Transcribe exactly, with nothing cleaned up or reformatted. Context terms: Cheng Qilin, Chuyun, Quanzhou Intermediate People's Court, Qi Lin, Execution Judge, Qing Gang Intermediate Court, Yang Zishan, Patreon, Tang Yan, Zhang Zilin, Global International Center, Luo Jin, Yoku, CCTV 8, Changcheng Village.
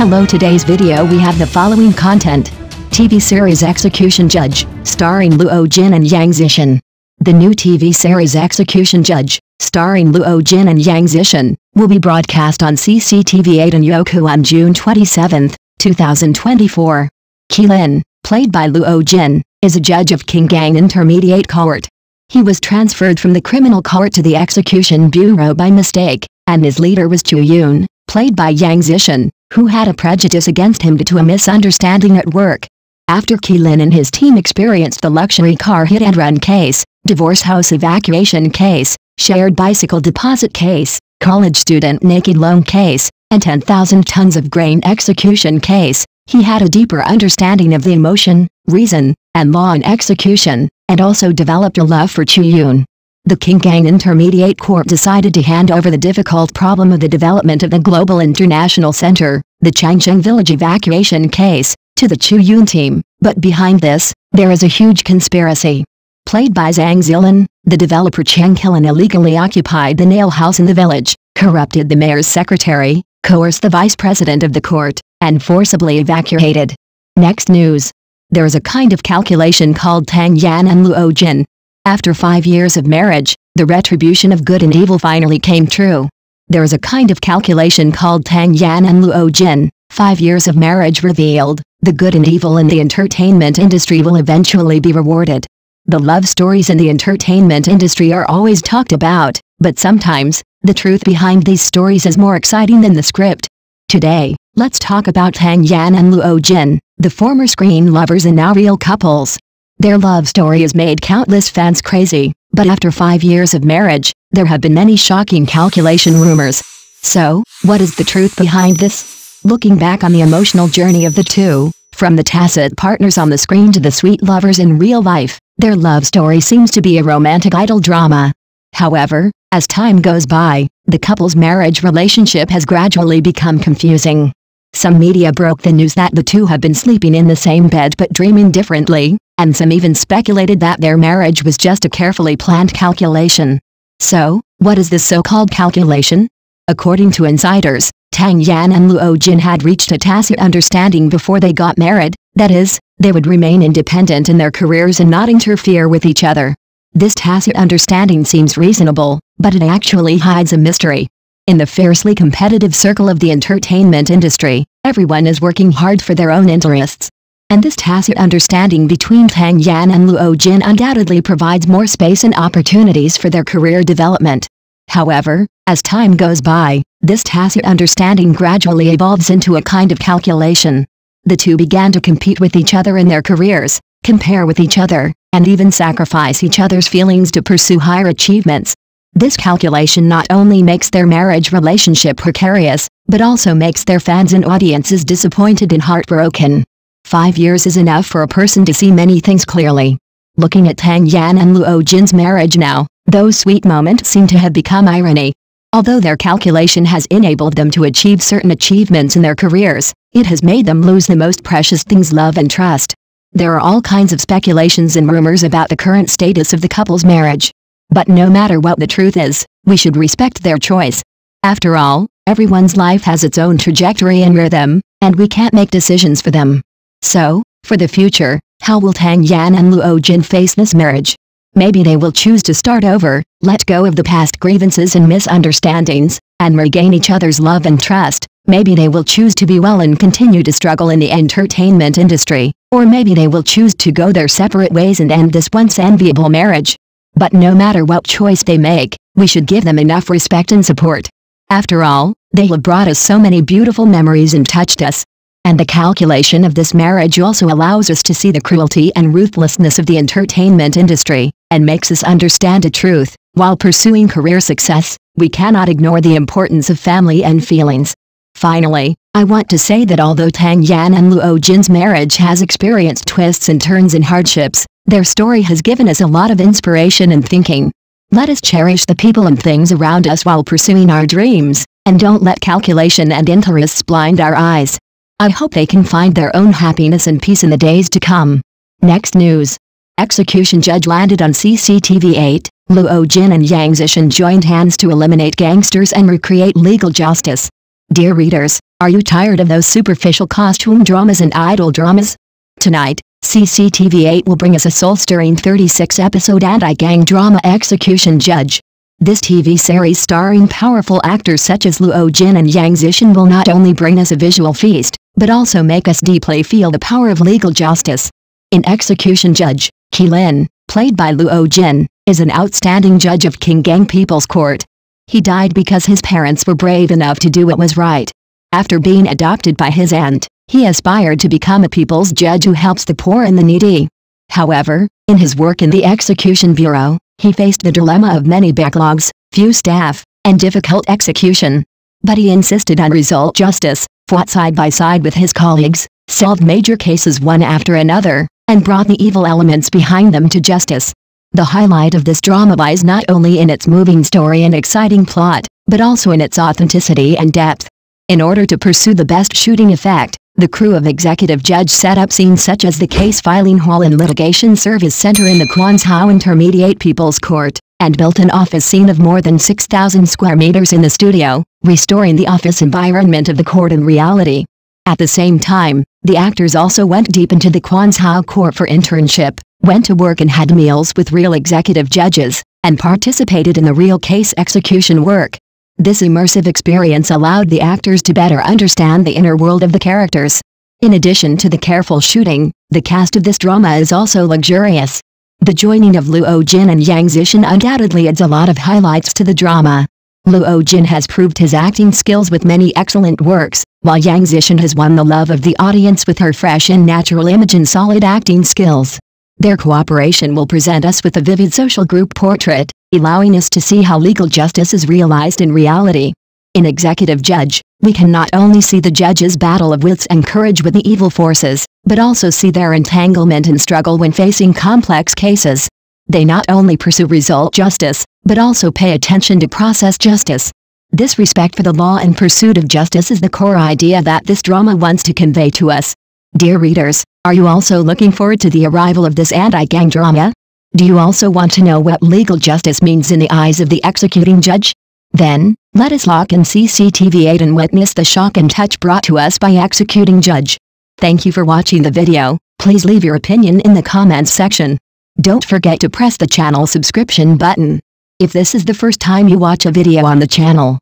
Hello, today's video we have the following content. T V series Execution Judge, starring Luo Jin and Yang Zishan. The new T V series Execution Judge, starring Luo Jin and Yang Zishan, will be broadcast on C C T V eight and Yoku on June twenty-seventh, two thousand twenty-four. Qi Lin, played by Luo Jin, is a judge of Qing Gang Intermediate Court. He was transferred from the criminal court to the execution bureau by mistake, and his leader was Chuyun, played by Yang Zishan, who had a prejudice against him due to a misunderstanding at work. After Qi Lin and his team experienced the luxury car hit-and-run case, divorce house evacuation case, shared bicycle deposit case, college student naked loan case, and ten thousand tons of grain execution case, he had a deeper understanding of the emotion, reason, and law in execution, and also developed a love for Chuyun. The Qing Gang Intermediate Court decided to hand over the difficult problem of the development of the Global International Center, the Changcheng Village evacuation case, to the Chuyun team, but behind this, there is a huge conspiracy. Played by Zhang Zilin, the developer Cheng Qilin illegally occupied the nail house in the village, corrupted the mayor's secretary, coerced the vice president of the court, and forcibly evacuated. Next news. There is a kind of calculation called Tang Yan and Luo Jin. After five years of marriage, the retribution of good and evil finally came true. There is a kind of calculation called Tang Yan and Luo Jin. Five years of marriage revealed, the good and evil in the entertainment industry will eventually be rewarded. The love stories in the entertainment industry are always talked about, but sometimes, the truth behind these stories is more exciting than the script. Today, let's talk about Tang Yan and Luo Jin, the former screen lovers and now real couples. Their love story has made countless fans crazy, but after five years of marriage, there have been many shocking calculation rumors. So, what is the truth behind this? Looking back on the emotional journey of the two, from the tacit partners on the screen to the sweet lovers in real life, their love story seems to be a romantic idol drama. However, as time goes by, the couple's marriage relationship has gradually become confusing. Some media broke the news that the two have been sleeping in the same bed but dreaming differently, and some even speculated that their marriage was just a carefully planned calculation. So, what is this so-called calculation? According to insiders, Tang Yan and Luo Jin had reached a tacit understanding before they got married, that is, they would remain independent in their careers and not interfere with each other. This tacit understanding seems reasonable, but it actually hides a mystery. In the fiercely competitive circle of the entertainment industry, everyone is working hard for their own interests. And this tacit understanding between Tang Yan and Luo Jin undoubtedly provides more space and opportunities for their career development. However, as time goes by, this tacit understanding gradually evolves into a kind of calculation. The two began to compete with each other in their careers, compare with each other, and even sacrifice each other's feelings to pursue higher achievements. This calculation not only makes their marriage relationship precarious, but also makes their fans and audiences disappointed and heartbroken. Five years is enough for a person to see many things clearly. Looking at Tang Yan and Luo Jin's marriage now, those sweet moments seem to have become irony. Although their calculation has enabled them to achieve certain achievements in their careers, it has made them lose the most precious things: love and trust. There are all kinds of speculations and rumors about the current status of the couple's marriage. But no matter what the truth is, we should respect their choice. After all, everyone's life has its own trajectory and rhythm, and we can't make decisions for them. So, for the future, how will Tang Yan and Luo Jin face this marriage? Maybe they will choose to start over, let go of the past grievances and misunderstandings, and regain each other's love and trust. Maybe they will choose to be well and continue to struggle in the entertainment industry, or maybe they will choose to go their separate ways and end this once enviable marriage. But no matter what choice they make, we should give them enough respect and support. After all, they have brought us so many beautiful memories and touched us. And the calculation of this marriage also allows us to see the cruelty and ruthlessness of the entertainment industry, and makes us understand the truth. While pursuing career success, we cannot ignore the importance of family and feelings. Finally, I want to say that although Tang Yan and Luo Jin's marriage has experienced twists and turns and hardships, their story has given us a lot of inspiration and thinking. Let us cherish the people and things around us while pursuing our dreams, and don't let calculation and interests blind our eyes. I hope they can find their own happiness and peace in the days to come. Next news. Execution Judge landed on C C T V eight, Luo Jin and Yang Zishan joined hands to eliminate gangsters and recreate legal justice. Dear readers, Are you tired of those superficial costume dramas and idol dramas? Tonight, C C T V eight will bring us a soul-stirring thirty-six episode anti-gang drama Execution Judge. This T V series starring powerful actors such as Luo Jin and Yang Zishan will not only bring us a visual feast, but also make us deeply feel the power of legal justice. In Execution Judge, Qi Lin, played by Luo Jin, is an outstanding judge of Qing Gang People's Court. He died because his parents were brave enough to do what was right. After being adopted by his aunt, he aspired to become a people's judge who helps the poor and the needy. However, in his work in the Execution Bureau, he faced the dilemma of many backlogs, few staff, and difficult execution. But he insisted on result justice, fought side by side with his colleagues, solved major cases one after another, and brought the evil elements behind them to justice. The highlight of this drama lies not only in its moving story and exciting plot, but also in its authenticity and depth. In order to pursue the best shooting effect, the crew of Executive Judge set up scenes such as the case filing hall and litigation service center in the Quanzhou Intermediate People's Court, and built an office scene of more than six thousand square meters in the studio, restoring the office environment of the court in reality. At the same time, the actors also went deep into the Quanzhou Court for internship, went to work and had meals with real executive judges, and participated in the real case execution work. This immersive experience allowed the actors to better understand the inner world of the characters. In addition to the careful shooting, the cast of this drama is also luxurious. The joining of Luo Jin and Yang Zishan undoubtedly adds a lot of highlights to the drama. Luo Jin has proved his acting skills with many excellent works, while Yang Zishan has won the love of the audience with her fresh and natural image and solid acting skills. Their cooperation will present us with a vivid social group portrait, allowing us to see how legal justice is realized in reality. In Executive Judge, we can not only see the judges' battle of wits and courage with the evil forces, but also see their entanglement and struggle when facing complex cases. They not only pursue result justice, but also pay attention to process justice. This respect for the law and pursuit of justice is the core idea that this drama wants to convey to us. Dear readers, are you also looking forward to the arrival of this anti-gang drama? Do you also want to know what legal justice means in the eyes of the executing judge? Then, let us lock in C C T V eight and witness the shock and touch brought to us by Executing Judge. Thank you for watching the video. Please leave your opinion in the comments section. Don't forget to press the channel subscription button. If this is the first time you watch a video on the channel,